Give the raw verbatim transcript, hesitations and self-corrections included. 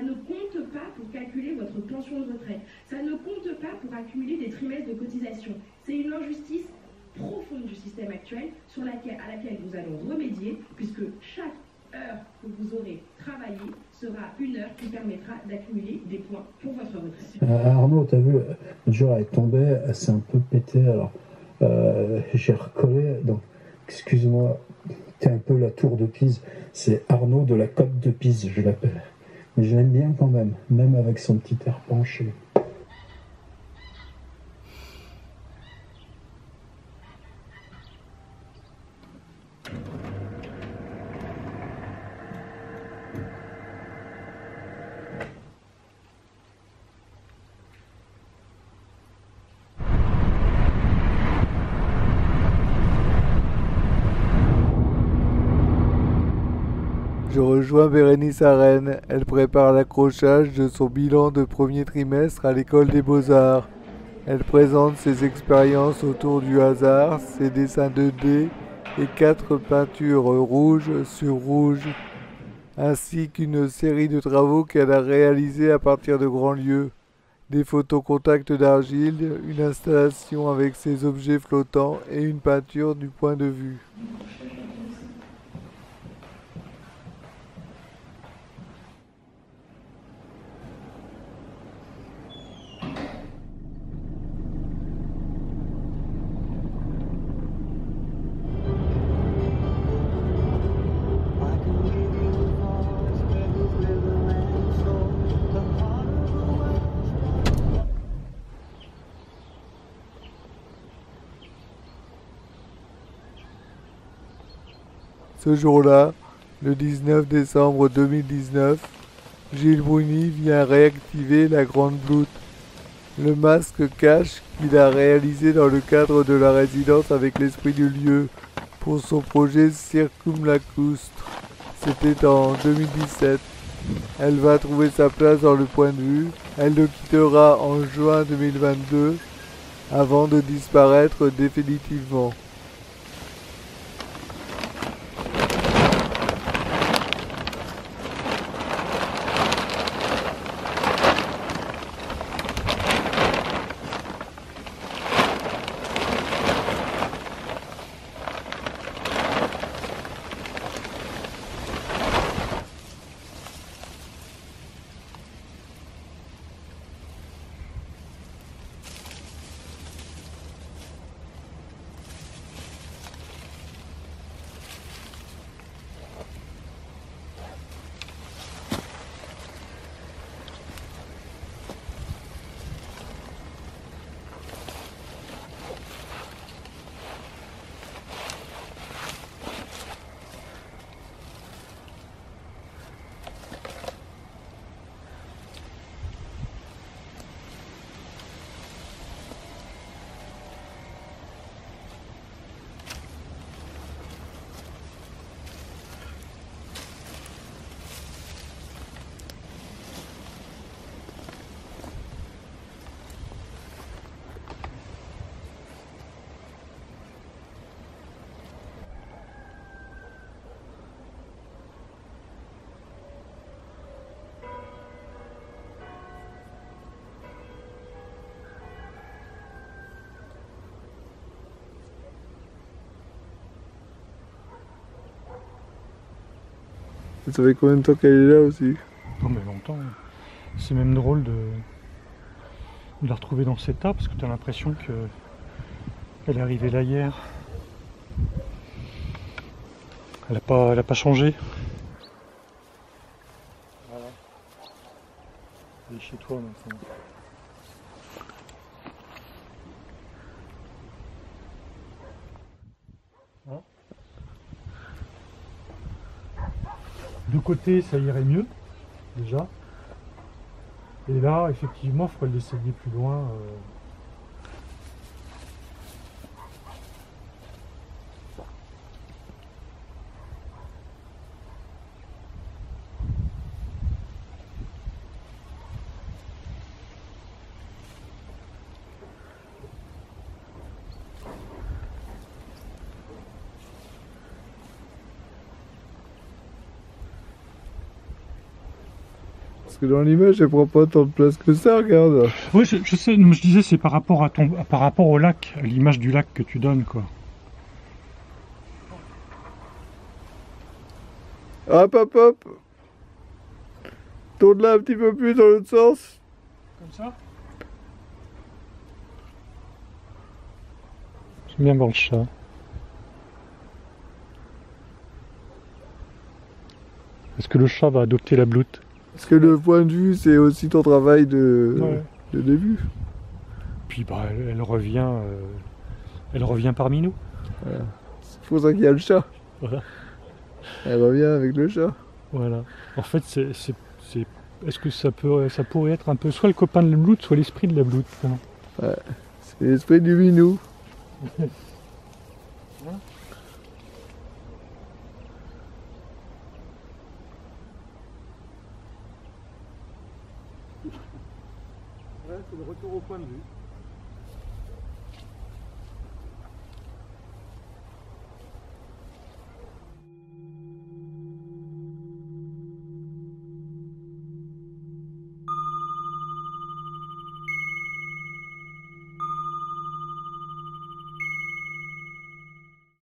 ça ne compte pas pour calculer votre pension de retraite, ça ne compte pas pour accumuler des trimestres de cotisation. C'est une injustice profonde du système actuel sur laquelle, à laquelle nous allons remédier, puisque chaque heure que vous aurez travaillé sera une heure qui permettra d'accumuler des points pour votre retraite. Euh, Arnaud, t'as vu, Jura est tombée, elle s'est un peu pétée, alors euh, j'ai recollé, donc excuse-moi, t'es un peu la tour de Pise, c'est Arnaud de la Cotte de Pise, je l'appelle. Mais je l'aime bien quand même, même avec son petit air penché. Je rejoins Bérénice Arène. Elle prépare l'accrochage de son bilan de premier trimestre à l'école des beaux-arts. Elle présente ses expériences autour du hasard, ses dessins deux D et quatre peintures rouges sur rouge, ainsi qu'une série de travaux qu'elle a réalisés à partir de Grand-Lieu. Des photos contacts d'argile, une installation avec ses objets flottants et une peinture du point de vue. Ce jour-là, le dix-neuf décembre deux mille dix-neuf, Gilles Bruni vient réactiver la Grande Bloute. Le masque cache qu'il a réalisé dans le cadre de la résidence avec l'esprit du lieu pour son projet Circumlacoustre. C'était en deux mille dix-sept. Elle va trouver sa place dans le point de vue. Elle le quittera en juin deux mille vingt-deux avant de disparaître définitivement. Vous savez combien de temps qu'elle est là aussi? Non mais longtemps. C'est même drôle de, de la retrouver dans cet état parce que tu as l'impression qu'elle est arrivée là hier. Elle n'a pas, elle a pas changé. Voilà. Elle est chez toi maintenant. De côté, ça irait mieux, déjà. Et là, effectivement, il faudrait l'essayer plus loin. Euh... Parce que dans l'image, elle prend pas tant de place que ça, regarde. Oui, je, je sais, je disais, c'est par rapport à ton, par rapport au lac, à l'image du lac que tu donnes, quoi. Hop, hop, hop. Tourne-la un petit peu plus dans l'autre sens. Comme ça? J'aime bien voir le chat. Est-ce que le chat va adopter la bloute? Parce que le point de vue, c'est aussi ton travail de, ouais. de début. Puis bah, elle, elle revient, euh, elle revient parmi nous. Voilà. C'est pour ça qu'il y a le chat. Voilà. Elle revient avec le chat. Voilà. En fait, c'est, est, est, est-ce que ça peut, ça pourrait être un peu soit le copain de la bloute, soit l'esprit de la bloute. Hein. Ouais. C'est l'esprit du minou. C'est le retour au point de vue.